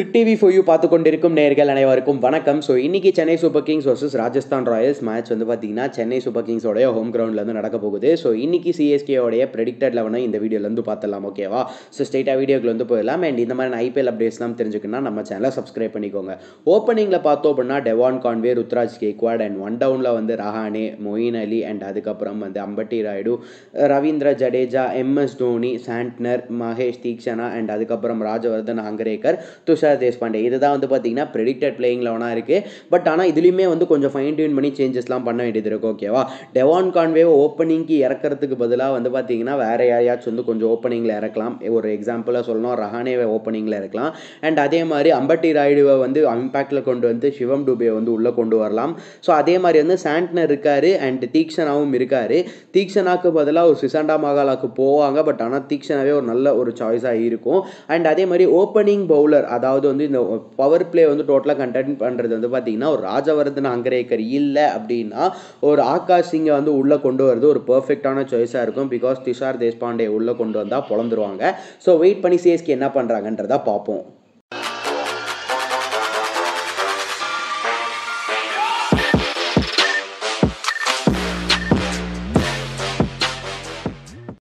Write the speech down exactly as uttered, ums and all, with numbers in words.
Kirik TV four you பார்த்து கொண்டிருக்கும் நேயர்கள் அனைவருக்கும் வணக்கம். ஸோ இன்றைக்கி Chennai Super Kings versus Rajasthan Royals match வந்து பார்த்திங்கன்னா சென்னை சூப்பர் கிங்ஸோடைய ஹோம் கிரவுண்டில் வந்து நடக்க போகுது. ஸோ இன்றைக்கி சிஎஸ்கேயோடைய ப்ரெடிக்டட் லெவனை இந்த வீடியோலேருந்து பார்த்துடலாம், ஓகேவா? ஸோ ஸ்ட்ரெயிட்டாக வீடியோக்கு வந்து போயிடலாம். அண்ட் இந்த மாதிரி ஐபிஎல் அப்டேட்ஸ்லாம் தெரிஞ்சுக்கணும்னா நம்ம சேனலை சப்ஸ்கிரைப் பண்ணிக்கோங்க. ஓப்பனிங்கில் பார்த்தோம் அப்படின்னா Devon Conway, Ruturaj Gaikwad and one டவுனில் வந்து ரஹானே, மொயின் அலி அண்ட் அதுக்கப்புறம் வந்து Ambati Rayudu, Ravindra Jadeja, MS Dhoni, Santner, Maheesh Theekshana and அதுக்கப்புறம் ராஜவர்தன் ஹங்கரேக்கர், தேஷ்பாண்டே. இதுதான் வந்து பார்த்தீங்கன்னா ப்ரெடிக்டட் பிளேயிங் லெவனாக இருக்குது. பட் ஆனால் இதுலேயுமே வந்து கொஞ்சம் ஃபைன் டியூன் பண்ணி சேஞ்சஸ்லாம் பண்ண வேண்டியது இருக்குது, ஓகேவா? டெவான் கான்வேவை ஓப்பனிங்க்கு இறக்கிறதுக்கு பதிலாக வந்து பார்த்தீங்கன்னா வேறு யாரையாச்சும் வந்து கொஞ்சம் ஓப்பனிங்கில் இறக்கலாம். ஒரு எக்ஸாம்பிளாக சொல்லணும், ரஹானேவை ஓப்பனிங்கில் இறக்கலாம். அண்ட் அதே மாதிரி அம்பட்டி ராயுடுவை வந்து இம்பேக்டில் கொண்டு வந்து சிவம் டூபே வந்து உள்ளே கொண்டு வரலாம். ஸோ அதே மாதிரி வந்து சாண்ட்னர் இருக்கார் அண்ட் தீக்ஷனாவும் இருக்கார். தீக்ஷனாக்கு பதிலாக ஒரு சிசாண்டா மகாலாக்கு போவாங்க. பட் ஆனால் தீக்ஷனாவே ஒரு நல்ல ஒரு சாய்ஸாக இருக்கும். அண்ட் அதே மாதிரி ஓப்பனிங் பவுலர், அதாவது வந்து இந்த பவர் பிளே வந்து டோட்டலாக கண்டென்ட் பண்ணுறது வந்து பார்த்தீங்கன்னா ஒரு ராஜவர்தன் ஹங்கரேக்கர் இல்லை அப்படின்னா ஒரு ஆகாஷ் சிங்கை வந்து உள்ளே கொண்டு வரது ஒரு பெர்ஃபெக்டான சாய்ஸாக இருக்கும். பிகாஸ் துஷார் தேஷ்பாண்டே உள்ளே கொண்டு வந்தால் பொழந்துருவாங்க. ஸோ வெயிட் பண்ணி சிஎஸ்கே என்ன பண்ணுறாங்கன்றதா பார்ப்போம்.